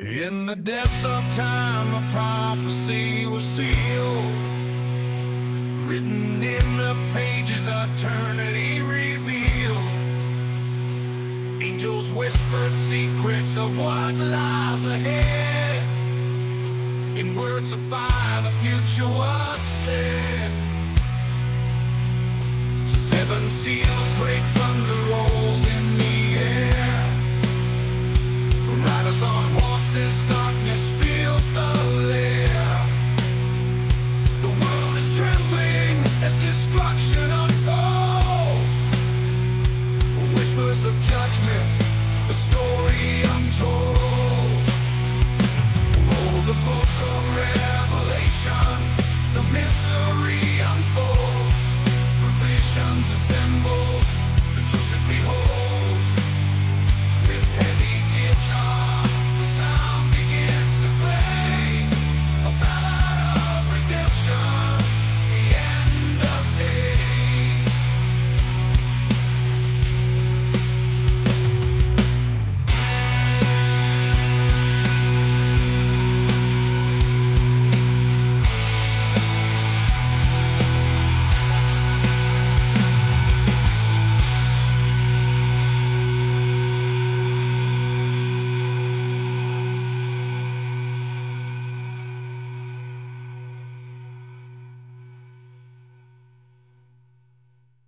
In the depths of time, a prophecy was sealed, written in the pages eternity revealed. Angels whispered secrets of what lies